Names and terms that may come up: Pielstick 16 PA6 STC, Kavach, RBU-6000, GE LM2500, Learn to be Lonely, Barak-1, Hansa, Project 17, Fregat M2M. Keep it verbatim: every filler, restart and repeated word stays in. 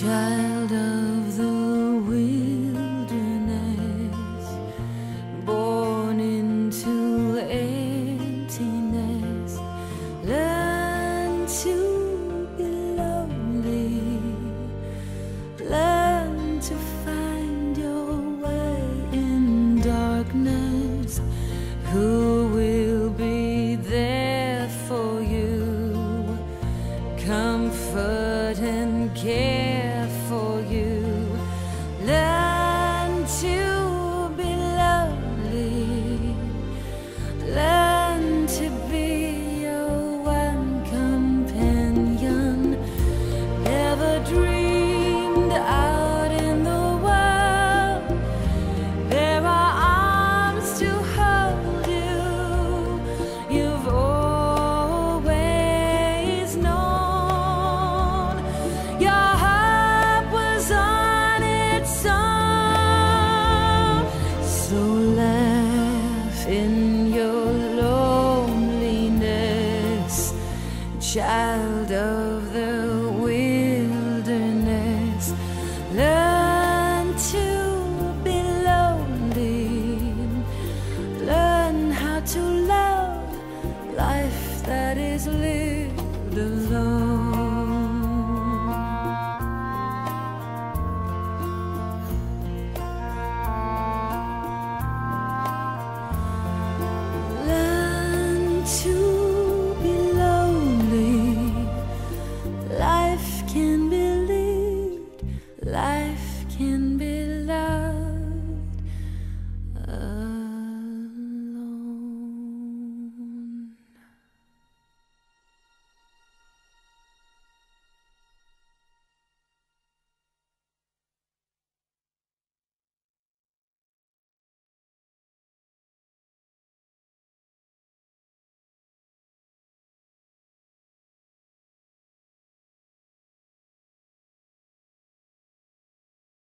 Child of the wilderness, born into emptiness, learn to be lonely, learn to find your way in darkness. Who will be there for you? Comfort and care for you. Learn to be lonely, learn to be your one companion. Ever dreamed out in the world there are arms to hold you. You've always known your in your loneliness, child of the